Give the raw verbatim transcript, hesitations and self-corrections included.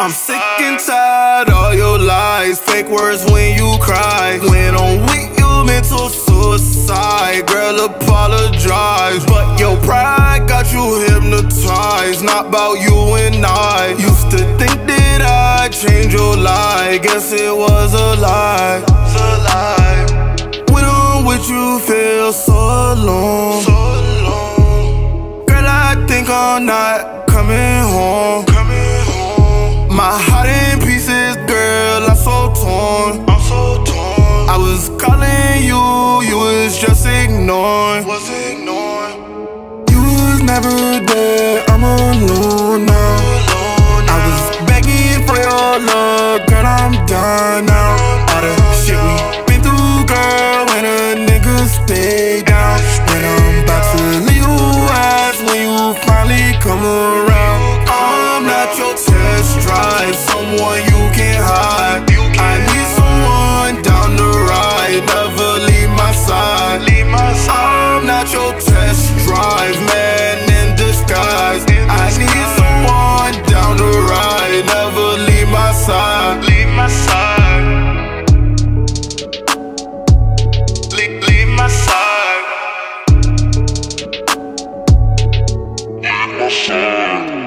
I'm sick and tired, all your lies, fake words when you cry. When I'm weak, you mental suicide. Girl, apologize, but your pride got you hypnotized. Not about you and I. Used to think that I'd change your lie, guess it was a lie. It's a lie. When I'm with you, feel so alone. So alone. Girl, I think I'm not coming home. My heart in pieces, girl, I'm so torn. I'm so torn. I was calling you, you was just ignoring. Was ignoring. You was never there, I'm alone now. Alone now. I was begging for your love, girl, I'm done now. All the shit we been through, girl, when a nigga stay down. When I'm about to leave you out, when you finally come around. I'm not your test drive, someone you can hide. You can I need someone down the ride, never leave my side. Leave my side. I'm not your test drive, man in disguise. In disguise. I need someone down the ride, never leave my side. Leave my side. Leave, leave my side. Leave my side.